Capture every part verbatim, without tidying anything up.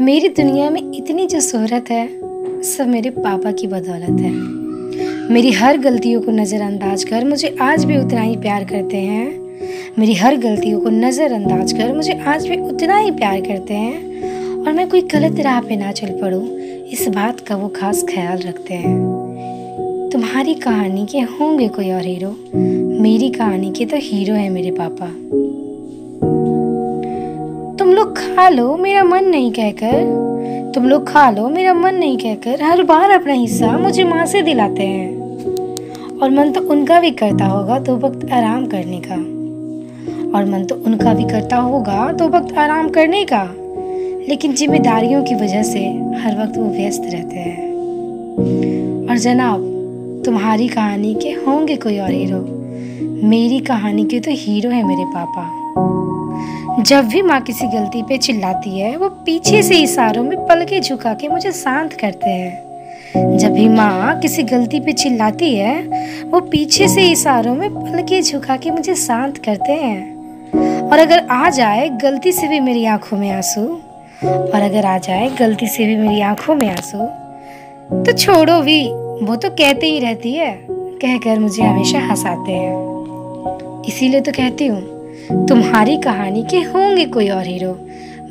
मेरी दुनिया में इतनी जो शोहरत है सब मेरे पापा की बदौलत है। मेरी हर गलतियों को नज़रअंदाज कर मुझे आज भी उतना ही प्यार करते हैं। मेरी हर गलतियों को नज़रअंदाज कर मुझे आज भी उतना ही प्यार करते हैं और मैं कोई गलत राह पे ना चल पड़ूँ, इस बात का वो खास ख्याल रखते हैं। तुम्हारी कहानी के होंगे कोई और हीरो, मेरी कहानी के तो हीरो हैं मेरे पापा। तुम लोग खा लो मेरा मन नहीं कहकर, तुम लोग खा लो मेरा मन नहीं कहकर हर बार अपना हिस्सा मुझे माँ से दिलाते हैं। और मन तो उनका भी करता होगा तो वक्त आराम करने का, और मन तो उनका भी करता होगा तो वक्त आराम करने का, लेकिन जिम्मेदारियों की वजह से हर वक्त वो व्यस्त रहते हैं। और जनाब, तुम्हारी कहानी के होंगे कोई और हीरो, मेरी कहानी के तो हीरो हैं मेरे पापा। जब भी माँ किसी गलती पे चिल्लाती है वो पीछे से इशारों में पलके झुका के मुझे शांत करते हैं। जब भी माँ किसी गलती पे चिल्लाती है वो पीछे से इशारों में पलके झुका के मुझे शांत करते हैं। और अगर आ जाए गलती से भी मेरी आंखों में आंसू, और अगर आ जाए गलती से भी मेरी आंखों में आंसू तो छोड़ो भी, वो तो कहते ही रहती है, कहकर मुझे हमेशा हंसाते हैं। इसीलिए तो कहती हूँ, तुम्हारी कहानी के होंगे कोई और हीरो,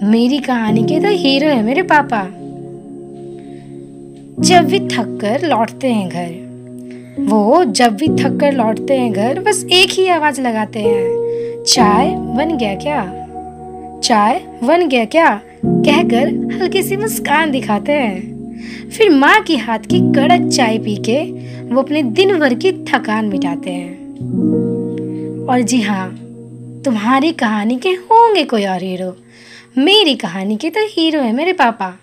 मेरी कहानी के तो हीरो है मेरे पापा। जब भी थक कर लौटते हैं घर, वो जब भी थक कर लौटते हैं घर बस एक ही आवाज लगाते हैं, चाय बन गया क्या, चाय बन गया क्या, कहकर हल्की सी मुस्कान दिखाते हैं। फिर माँ की हाथ की कड़क चाय पी के वो अपने दिन भर की थकान मिटाते हैं। और जी हाँ, तुम्हारी कहानी के होंगे कोई और हीरो, मेरी कहानी के तो हीरो है मेरे पापा।